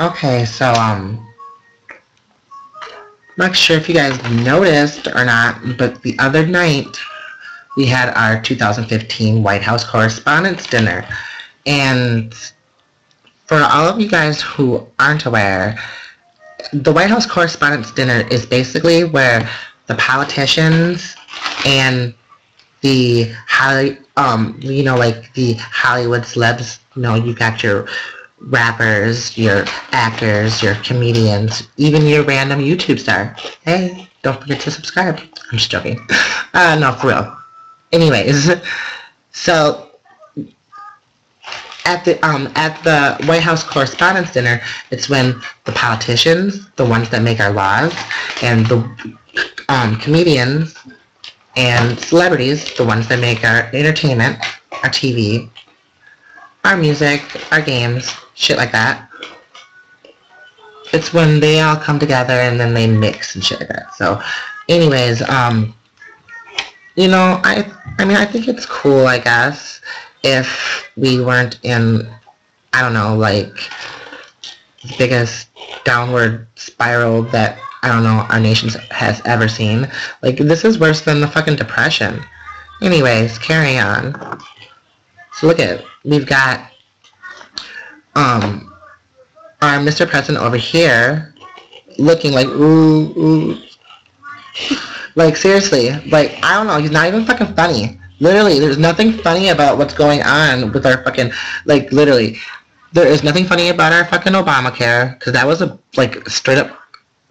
Okay, so, not sure if you guys noticed or not, but the other night we had our 2015 White House Correspondents' Dinner. And for all of you guys who aren't aware, the White House Correspondents' Dinner is basically where the politicians and the the Hollywood celebs, you've got your rappers, your actors, your comedians, even your random YouTube star. Hey, don't forget to subscribe. I'm just joking. No, for real. Anyways, so at the White House Correspondents' Dinner, it's when the politicians, the ones that make our laws, and the comedians and celebrities, the ones that make our entertainment, our TV, our music, our games, shit like that. It's when they all come together and then they mix and shit like that. So, anyways, I think it's cool, I guess, if we weren't in, I don't know, like, the biggest downward spiral that, I don't know, our nation has ever seen. Like, this is worse than the fucking Depression. Anyways, carry on. So look at it. We've got our Mr. President over here looking like, ooh. Like, seriously. Like, I don't know. He's not even fucking funny. Literally, there's nothing funny about what's going on with our fucking, like, literally. There is nothing funny about our fucking Obamacare, because that was a, like, straight up,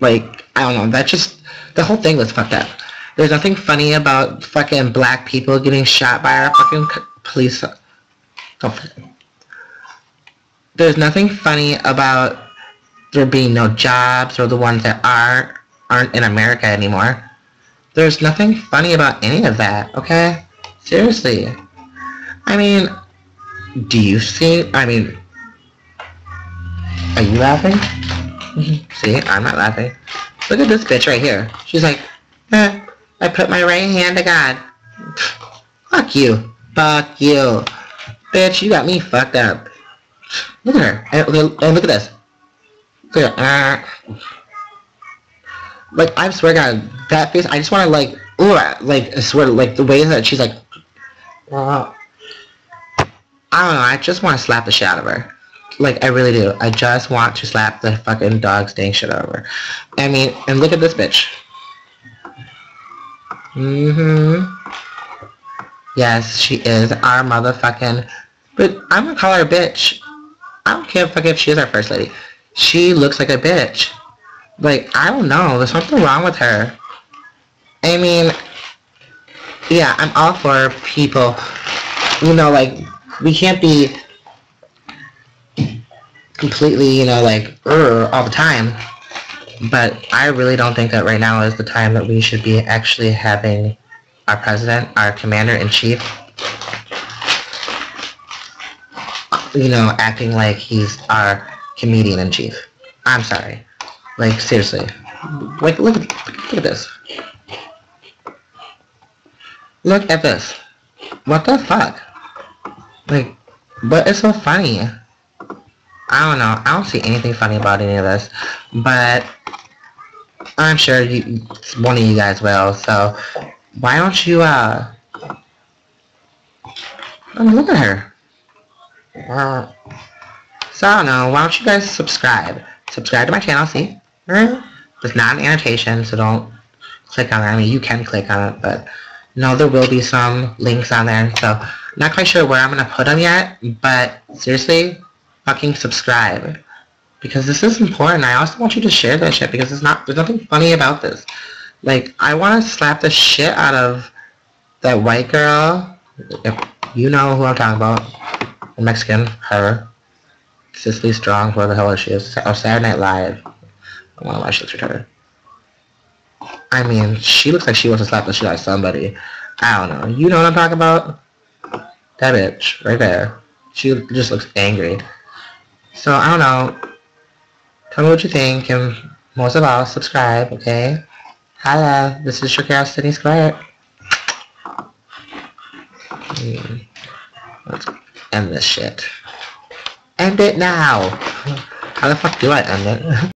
like, I don't know, that just, the whole thing was fucked up. There's nothing funny about fucking black people getting shot by our fucking police. Oh, there's nothing funny about there being no jobs, or the ones that aren't in America anymore. There's nothing funny about any of that, okay? Seriously. I mean, do you see, I mean, are you laughing? See, I'm not laughing. Look at this bitch right here. She's like, I put my right hand to God. Fuck you. Fuck you. Bitch, you got me fucked up. Look at her. And look at this. Look at her. Like, I swear to God, that face, I just want to, like, I swear, like, the way that she's like, I don't know, I just want to slap the shit out of her. Like, I really do. I just want to slap the fucking dog stink shit over. I mean, and look at this bitch. Yes, she is our motherfucking... But I'm gonna call her a bitch. I don't care if she is our first lady. She looks like a bitch. Like, I don't know. There's something wrong with her. I mean... Yeah, I'm all for people. You know, like, we can't be... completely, like, all the time. But I really don't think that right now is the time that we should be actually having our president, our commander-in-chief, acting like he's our comedian-in-chief. I'm sorry. Like, seriously. Like, look at this. Look at this. What the fuck? Like, what is so funny? I don't know. I don't see anything funny about any of this, but I'm sure one of you guys will. So why don't you? I mean, look at her. So I don't know. Why don't you guys subscribe? Subscribe to my channel. See, it's not an annotation, so don't click on it. I mean, you can click on it, but no, there will be some links on there. So not quite sure where I'm gonna put them yet, but seriously. Fucking subscribe, because this is important. I also want you to share that shit, because there's nothing funny about this. Like, I want to slap the shit out of that white girl, if you know who I'm talking about, the Mexican, her, Cicely Strong, whoever the hell she is, or Saturday Night Live. I don't know why she looks retarded. I mean, she looks like she wants to slap the shit out of somebody. I don't know. You know what I'm talking about? That bitch, right there. She just looks angry. So, I don't know, tell me what you think, and most of all, subscribe, okay? Holla, this is your girl, Sydney Quiet. Let's end this shit. End it now! how the fuck do I end it?